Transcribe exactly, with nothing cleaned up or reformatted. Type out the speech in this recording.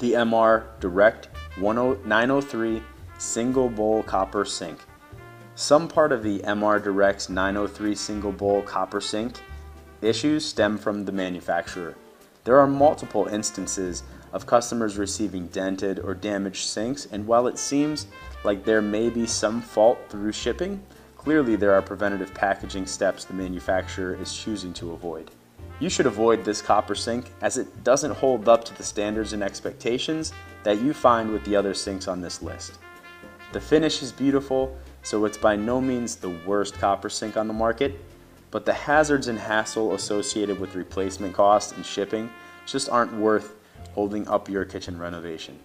the M R Direct nine oh three single bowl copper sink. Some part of the M R Directs nine oh three single bowl copper sink issues stem from the manufacturer. There are multiple instances of customers receiving dented or damaged sinks, and while it seems like there may be some fault through shipping, clearly there are preventative packaging steps the manufacturer is choosing to avoid. You should avoid this copper sink as it doesn't hold up to the standards and expectations that you find with the other sinks on this list. The finish is beautiful, so it's by no means the worst copper sink on the market, but the hazards and hassle associated with replacement costs and shipping just aren't worth holding up your kitchen renovation.